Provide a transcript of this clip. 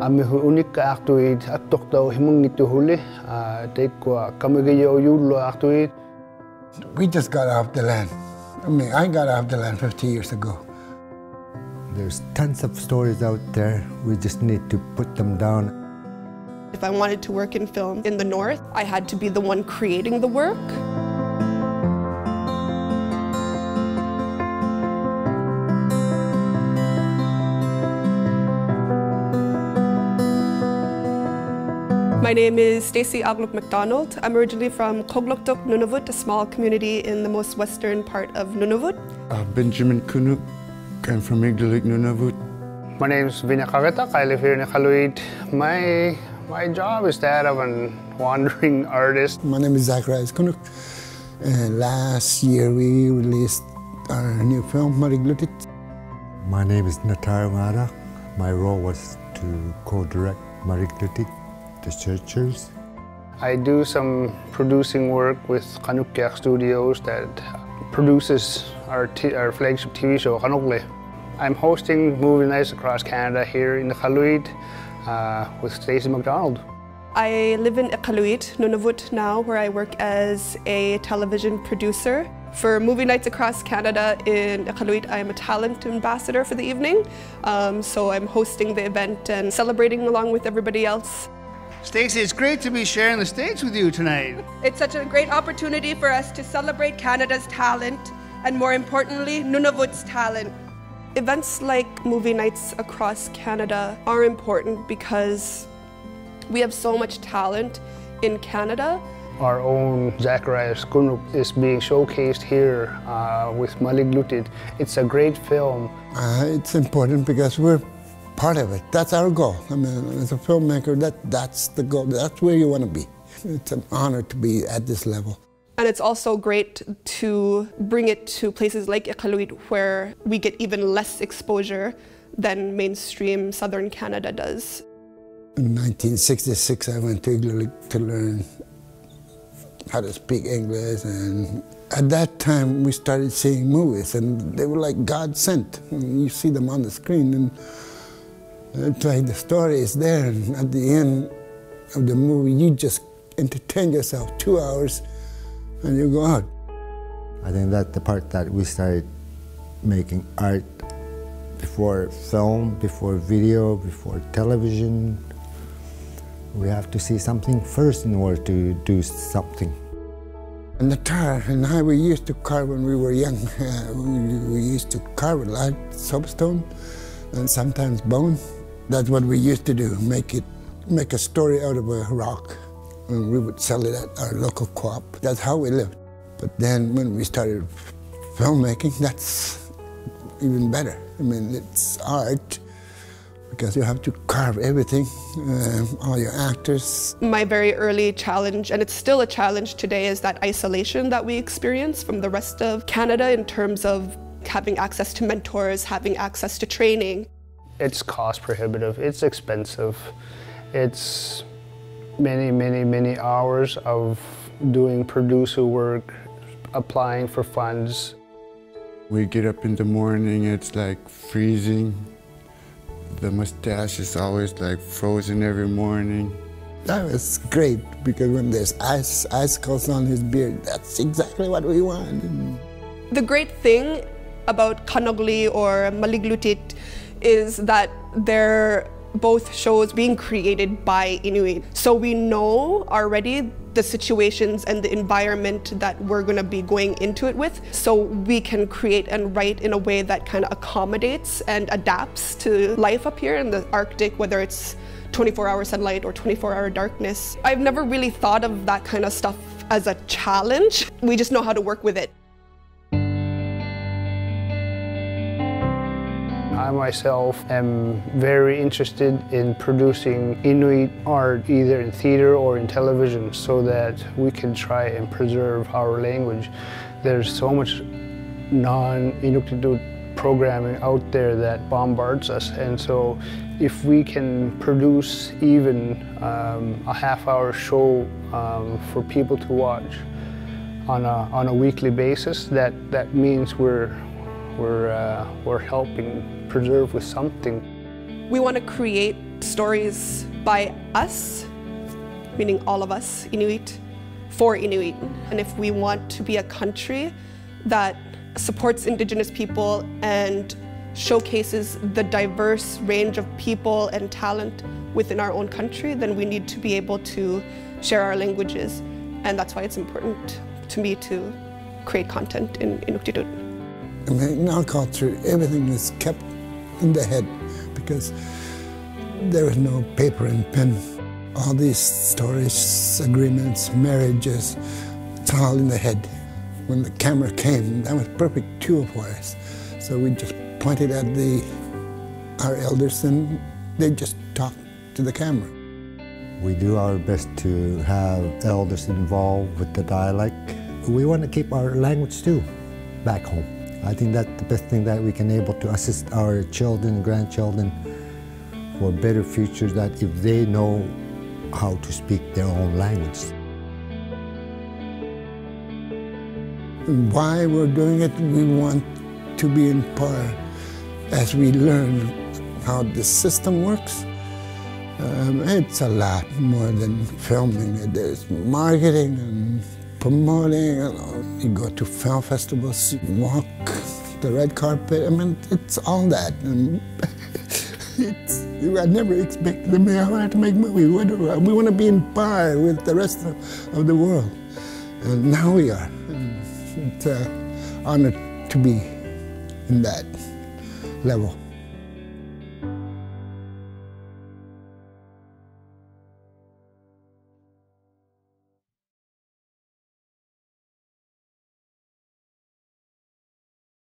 Ami huunik ka aktuit at toktaw himong nituhuli. Taikwa kamigayo yulo aktuit. We just got off the land. I mean, I got off the land 50 years ago. There's tons of stories out there. We just need to put them down. If I wanted to work in film in the north, I had to be the one creating the work. My name is Stacey Agluk MacDonald. I'm originally from Kogluktuk, Nunavut, a small community in the most western part of Nunavut. Benjamin Kunuk. I'm from Igloolik, Nunavut. My name is Vinya Karetak. I live here in Iqaluit. My job is that of a wandering artist. My name is Zacharias Kunuk. Last year we released our new film, Maliglutit. My name is Natara Ngarak. My role was to co-direct Maliglutit, the searchers. I do some producing work with Kanukkiak Studios that produces our flagship TV show, Kanukle. I'm hosting Movie Nights Across Canada here in Iqaluit with Stacey MacDonald. I live in Iqaluit, Nunavut now, where I work as a television producer. For Movie Nights Across Canada in Iqaluit, I am a talent ambassador for the evening. So I'm hosting the event and celebrating along with everybody else. Stacey, it's great to be sharing the stage with you tonight. It's such a great opportunity for us to celebrate Canada's talent and, more importantly, Nunavut's talent. Events like Movie Nights Across Canada are important because we have so much talent in Canada. Our own Zacharias Kunuk is being showcased here with Maliglutit. It's a great film. It's important because we're part of it. That's our goal. I mean, as a filmmaker, that's the goal. That's where you want to be. It's an honor to be at this level. And it's also great to bring it to places like Iqaluit, where we get even less exposure than mainstream Southern Canada does. In 1966, I went to Igloolik to learn how to speak English, and at that time, we started seeing movies, and they were like God sent. You see them on the screen, and it's like the story is there, and at the end of the movie, you just entertain yourself 2 hours, and you go out. I think that's the part that we started making art before film, before video, before television. We have to see something first in order to do something. And the tar and I, we used to carve when we were young. We used to carve a lot, soapstone, and sometimes bone. That's what we used to do, make a story out of a rock. And we would sell it at our local co-op. That's how we lived. But then when we started filmmaking, that's even better. I mean, it's art because you have to carve everything, all your actors. My very early challenge, and it's still a challenge today, is that isolation that we experience from the rest of Canada in terms of having access to mentors, having access to training. It's cost prohibitive, it's expensive, it's many hours of doing producer work, applying for funds. We get up in the morning, it's like freezing. The mustache is always like frozen every morning. That was great because when there's icicles on his beard, that's exactly what we want. The great thing about Kanogli or Maliglutit is that they're both shows being created by Inuit. So we know already the situations and the environment that we're going to be going into it with. So we can create and write in a way that kind of accommodates and adapts to life up here in the Arctic, whether it's 24-hour sunlight or 24-hour darkness. I've never really thought of that kind of stuff as a challenge. We just know how to work with it. I myself am very interested in producing Inuit art, either in theater or in television, so that we can try and preserve our language. There's so much non-Inuktitut programming out there that bombards us, and so if we can produce even a half-hour show for people to watch on a weekly basis, that means we're helping preserve with something. We want to create stories by us, meaning all of us, Inuit, for Inuit. And if we want to be a country that supports Indigenous people and showcases the diverse range of people and talent within our own country, then we need to be able to share our languages. And that's why it's important to me to create content in Inuktitut. In our culture, everything is kept in the head because there is no paper and pen. All these stories, agreements, marriages, it's all in the head. When the camera came, that was perfect tool for us. So we just pointed at our elders and they just talked to the camera. We do our best to have elders involved with the dialect. We want to keep our language too back home. I think that's the best thing that we can able to assist our children, grandchildren for a better future, that if they know how to speak their own language. Why we're doing it, we want to be in par as we learn how the system works. It's a lot more than filming. There's marketing and promoting. You go to film festivals, you walk the red carpet. I mean, it's all that. And I never expected them to make movies. We want to be in par with the rest of the world. And now we are. And it's an honor to be in that level.